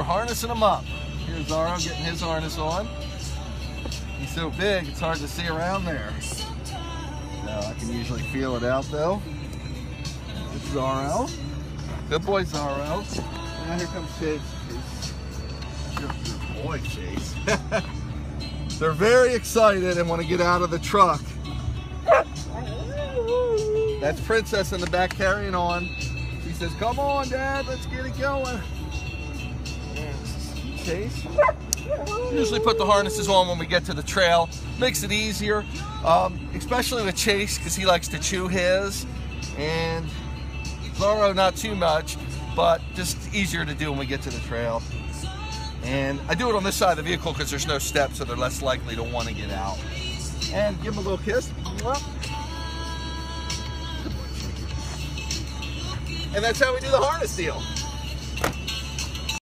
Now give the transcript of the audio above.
we're harnessing them up. Here's Zaro getting his harness on. He's so big, it's hard to see around there. No, I can usually feel it out though. It's Zaro. Good boy, Zaro. Now here comes Chase. Good boy, Chase. They're very excited and want to get out of the truck. That's Princess in the back carrying on. She says, come on, Dad, let's get it going. Chase. Usually put the harnesses on when we get to the trail. Makes it easier, especially with Chase, because he likes to chew his. And Zaro, not too much, but just easier to do when we get to the trail. And I do it on this side of the vehicle because there's no steps, so they're less likely to want to get out. And give them a little kiss. And that's how we do the harness deal.